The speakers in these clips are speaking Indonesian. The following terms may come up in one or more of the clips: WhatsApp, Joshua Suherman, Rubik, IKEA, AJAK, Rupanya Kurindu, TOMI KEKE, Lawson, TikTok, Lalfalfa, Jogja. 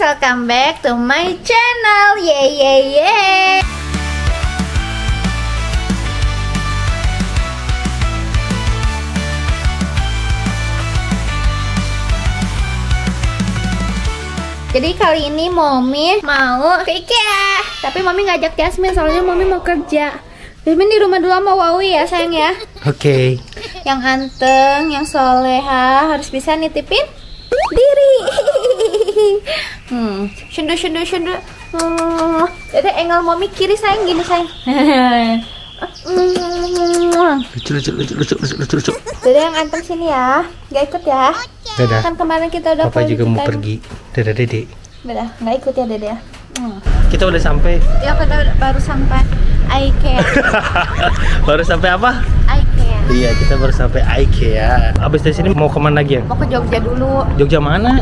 welcome back to my channel. Yeay. Jadi kali ini Momi mau ke IKEA. Tapi Momi ngajak Jasmine, soalnya Momi mau kerja. Jasmine di rumah dulu sama Wawi ya sayang ya. Oke. Yang anteng, yang soleha harus bisa nitipin diri. Sendu. Jadi engel Momi kiri sayang, gini sayang. Lucu. Jadi yang anteng sini ya, nggak ikut ya. Dadah. Kan kemarin kita udah Papa juga mau pergi. Dadah Dede. Dadah, nggak ikut ya Dede ya. Kita udah sampai. Ya kita baru sampai IKEA. Baru sampai apa? IKEA. Iya, kita baru sampai IKEA. Abis dari sini mau kemana lagi ya? Mau ke Jogja dulu. Jogja mana?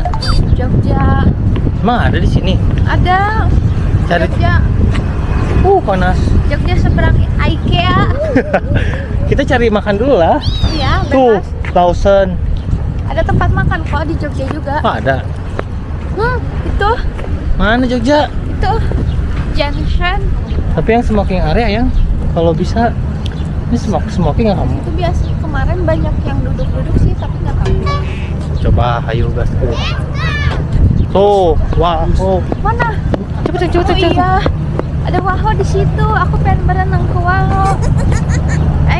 Jogja. Emang ada di sini? Ada. Cari. Jogja. Panas. Jogja seberang IKEA. Kita cari makan dulu lah. Iya. Tuh, Lawson. Ada tempat makan kok di Jogja juga. Ada. Itu. Mana Jogja? Itu Junction. Tapi yang smoking area yang kalau bisa ini smoking nggak kamu? Itu biasa kemarin banyak yang duduk-duduk sih tapi nggak kamu. Coba, ayo gas. Tuh, wah. Mana? Cepet. Iya. Ada Wahoo di situ. Aku pengen berenang ke Wahoo.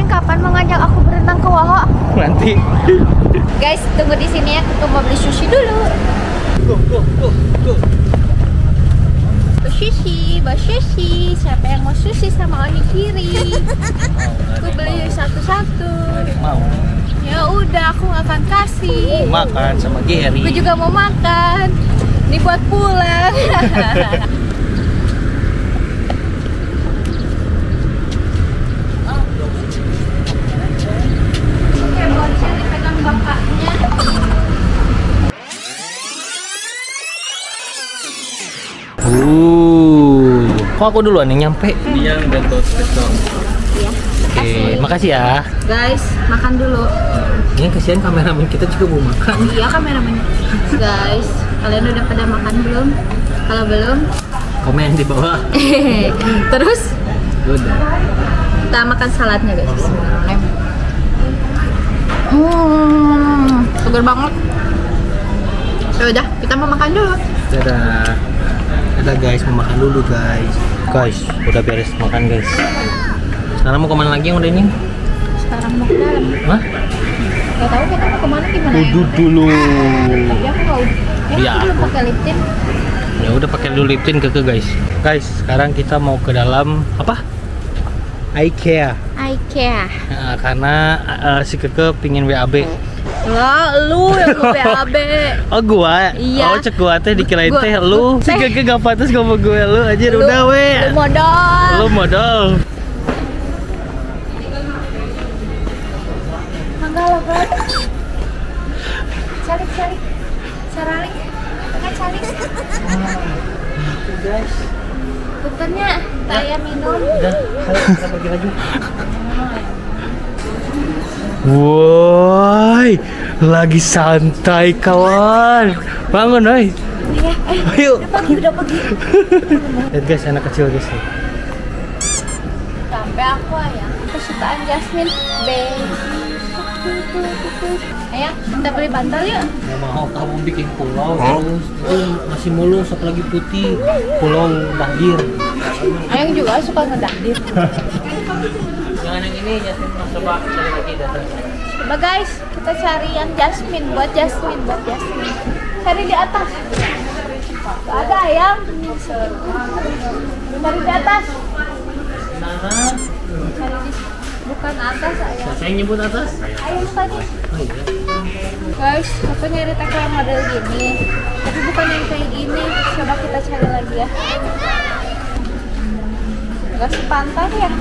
Kapan mau ngajak aku berenang ke Wahoo? Nanti. Guys, tunggu di sini ya. Aku mau beli sushi dulu. Go. Bos sushi. Siapa yang mau sushi sama onigiri? Aku beli satu-satu. Mau. Ya udah, aku akan kasih. Mau makan sama Gary. Aku juga mau makan. Dibuat pulang. Kok aku duluan yang nyampe? Dia udah toast. Oke, makasih ya. Guys, makan dulu. Ini kasihan kameramen kita juga mau makan. Iya, kameramennya. Guys, kalian udah pada makan belum? Kalau belum, komen di bawah. Terus? Udah. Kita makan saladnya guys. Seger banget. Ya udah, kita mau makan dulu. Dadah. Udah guys, mau makan dulu guys. Guys, udah beres makan guys. Sekarang mau kemana lagi yang udah ini? Sekarang mau ke dalam. Hah? Gak tau kita mau kemana gimana ya? Udah dulu. Tapi aku mau. Ya aku belum pakai lip tint. Ya udah pakai dulu lip tint Keke guys. Guys, sekarang kita mau ke dalam apa? IKEA. Nah, karena si Keke pingin WAB. Lah, lu yang BAB. Oh, gua. Iya. Oh, cekuatnya dikirain teh lu. Si Keke gak pantas ngomong gue lu aja udah we. Lu modal. Mangga lo, Bro. Calik. Caralik. Enggak calik. Guys. Puternya saya minum. Udah, kita pergi lagi. Woi, lagi santai kawan. Bangun, woi. Ayo. Udah pagi. Lihat guys, anak kecil guys. Sampai aku ya. Kesukaan Jasmine, baby. Ayo, kita beli bantal yuk. Nggak mau, kamu bikin pulau terus. Masih mulus, apalagi putih. Pulau dahdir. Ayang juga suka ngedahdir. Jangan yang ini, Jasmine. Coba cari lagi datang. Coba guys, kita cari yang Jasmine buat Jasmine. Cari di atas. Gak ada ayam. Cari di atas. Sana. Cari di bukan atas ayam. Saya nyebut atas. Ayam tadi. Guys, aku nyari teko yang model gini. Tapi bukan yang kayak gini. Coba kita cari lagi ya. Gak sepantas ya.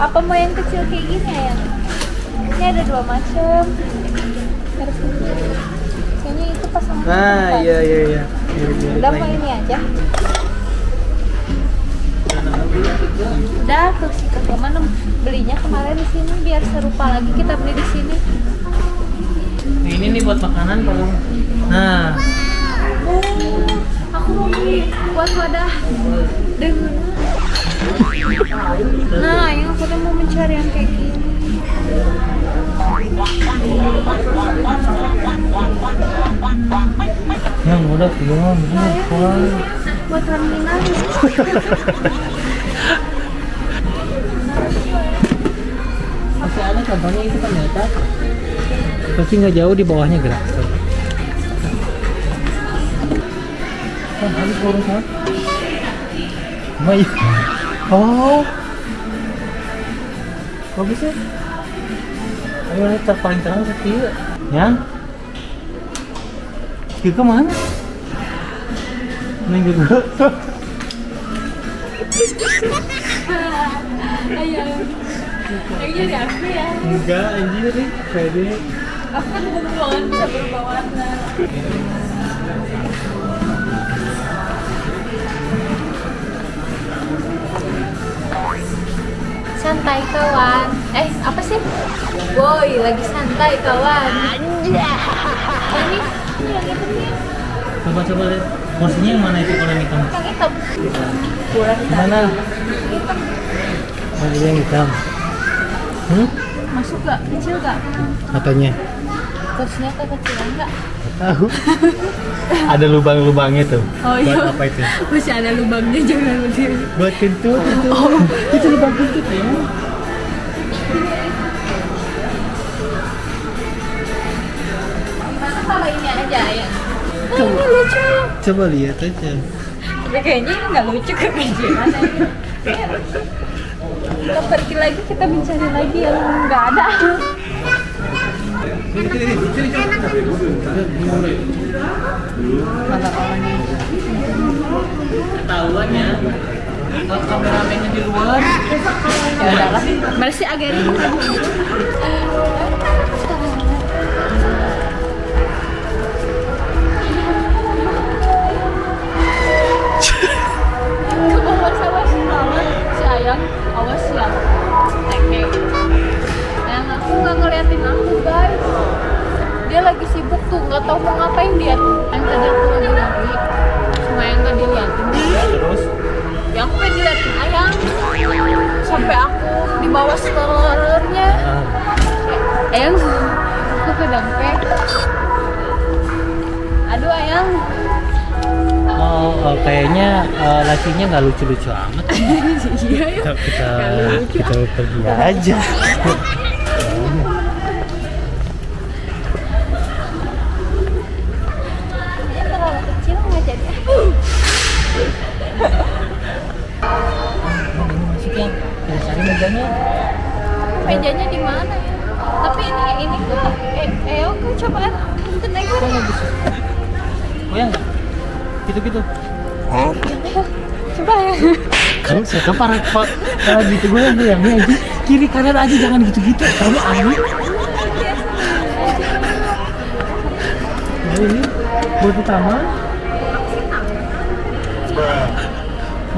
Apa mau yang kecil kayak gini ya? Ini ada dua macam. Kayaknya itu pasangan. Iya. Udah mau ini aja. Udah ke mana belinya kemarin di sini biar serupa lagi kita beli di sini. buat makanan kalau. Nah. Aku mau beli buat wadah. Nah, yang aku tuh mau mencari yang kayak gini. Yang udah belum, buat terminal. Masih ada contohnya itu kan nyata. Tapi nggak jauh di bawahnya gerak. Oh, habis urusan. Oh, kok bisa? Ayo lihat terpaling terang kecil. Yang? Kecil kemana? Neng juga. Ayo. Yang jadi aku ya? Enggak, anjir nih. Pede. Aku kan bukan bisa berubah warna. Santai kawan. Apa sih? Woi, lagi santai kawan. Ini yang itu nih. Coba lihat. Porsinya yang mana itu orang hitam? Yang hitam. Kurang hitam. Mana? Hitam. Mana yang hitam? Hmm? Masuk gak? Kecil gak? Katanya. Kursinya kecil enggak? Tahu. Ada lubang-lubangnya tuh. Oh iya. Buat apa itu? Masih ada lubangnya, jangan berdiri. Buat kentut itu. Oh. Itu lubang kentut ya. Gimana kalau ini aja ya? Ini lucu. Coba lihat aja. Tapi kayaknya ini nggak lucu kegimana ini. Kita pergi lagi, kita mencari lagi yang nggak ada. Ketahuan ya. Kalau kameramennya di luar. Ya udahlah. Masih agak ribet. Awas ya, Keke. Dan aku nggak ngeliatin aku guys. Dia lagi sibuk tuh, nggak tahu mau ngapain dia. Yang tadi aku lagi nyari, cuma yang nggak diliatin. Terus? Ya aku pengen diliatin ayang. Sampai aku di bawah sterlernya. Ayang, aku kedampek. Aduh ayang. Oh, kayaknya lakinya nggak lucu-lucu amat. Iya, ya. Kita pergi aja. Dia terlalu kecil nggak jadi. Masukin biasanya mejanya. Mejanya di mana ya? Tapi ini kok. Oke, cobaan. Kita naik lagi. Goyang nggak? Gitu-gitu. Hah? Coba ya. Kamu siapa para gitu gue yang aja kiri kanan aja jangan gitu-gitu. Kamu aneh. Nah, ini buat utama.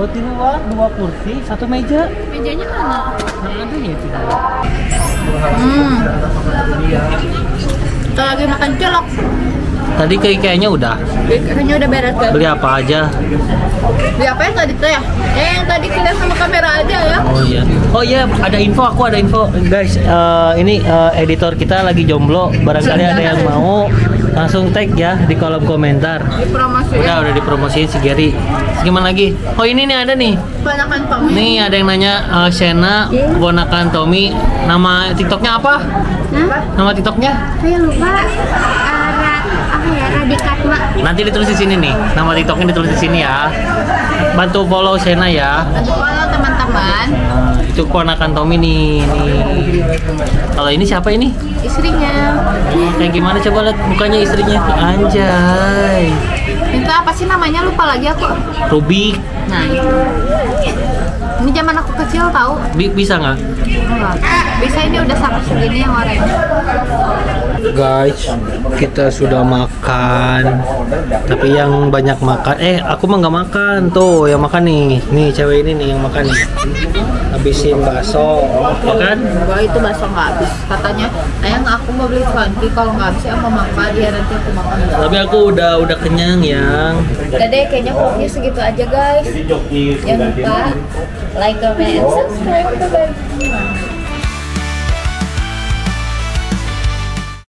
Buat di luar 2 kursi, 1 meja. Mejanya mana? Nah, ada ya itu. Kita lagi makan celok. Tadi kayaknya udah. Kayaknya udah beres kan? Beli apa aja? Beli apa yang tadi teh? Yang tadi kita sama kamera aja ya? Oh iya. Oh iya, ada info. Aku ada info. Guys, ini editor kita lagi jomblo. Barangkali ada yang mau langsung tag ya di kolom komentar. Dipromosiin. Udah dipromosiin si Gary. Gimana lagi? Oh ini nih ada nih. Keponakan Tommy. Nih ada yang nanya Shena, keponakan Tommy. Nama TikToknya apa? Nama TikToknya? Saya lupa. Nanti ditulis di sini nih, nama TikToknya ditulis di sini ya. Bantu follow Shena ya. Bantu follow teman-teman. Nah, itu keponakan Tommy nih. Kalau ini siapa ini? Istrinya. Kayak gimana coba lihat mukanya istrinya? Anjay. Itu apa sih namanya? Lupa lagi aku. Rubik. Nah itu. Ini zaman aku kecil tahu. Bisa nggak? Bisa, ini udah sampai segini yang orange. guys, kita sudah makan. Tapi yang banyak makan, aku mah nggak makan. Tuh yang makan nih, nih cewek ini nih yang makan nih. Habisin bakso, makan? Wah, itu bakso nggak habis. Katanya, ayang aku mau beli cuanki, kalau nggak habis aku makan dia, nanti aku makan. Tapi aku udah kenyang yang. Udah deh, kayaknya vlognya segitu aja guys. Jangan lupa like, comment, and subscribe. Bye bye.